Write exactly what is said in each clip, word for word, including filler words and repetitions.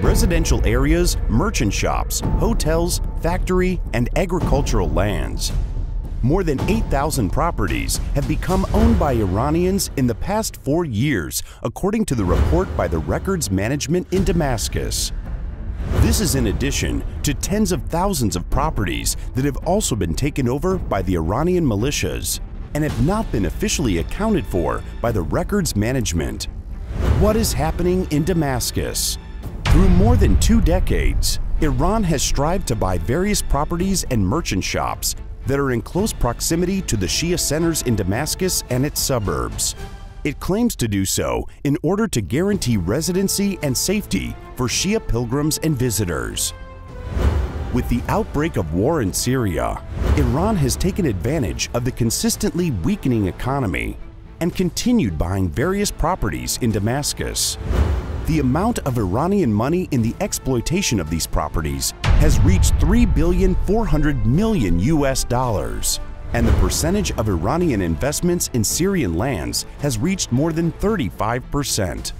residential areas, merchant shops, hotels, factory, and agricultural lands. More than eight thousand properties have become owned by Iranians in the past four years, according to the report by the Records Management in Damascus. This is in addition to tens of thousands of properties that have also been taken over by the Iranian militias and have not been officially accounted for by the Records Management. What is happening in Damascus? Through more than two decades, Iran has strived to buy various properties and merchant shops that are in close proximity to the Shia centers in Damascus and its suburbs. It claims to do so in order to guarantee residency and safety for Shia pilgrims and visitors. With the outbreak of war in Syria, Iran has taken advantage of the consistently weakening economy and continued buying various properties in Damascus. The amount of Iranian money in the exploitation of these properties has reached three billion four hundred million U S dollars, and the percentage of Iranian investments in Syrian lands has reached more than thirty-five percent.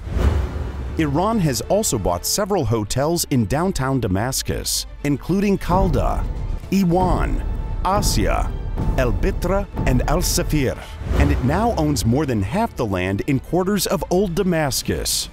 Iran has also bought several hotels in downtown Damascus, including Kalda, Iwan, Asya, El Bitra, and Al Safir, and it now owns more than half the land in quarters of Old Damascus.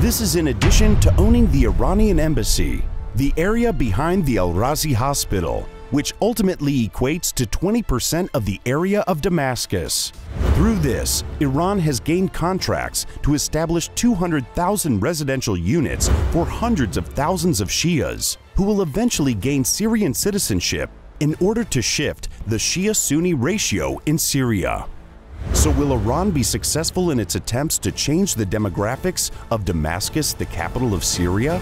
This is in addition to owning the Iranian embassy, the area behind the Al Razi Hospital, which ultimately equates to twenty percent of the area of Damascus. Through this, Iran has gained contracts to establish two hundred thousand residential units for hundreds of thousands of Shias, who will eventually gain Syrian citizenship in order to shift the Shia-Sunni ratio in Syria. So will Iran be successful in its attempts to change the demographics of Damascus, the capital of Syria?